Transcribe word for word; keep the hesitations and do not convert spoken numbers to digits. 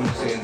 home stand.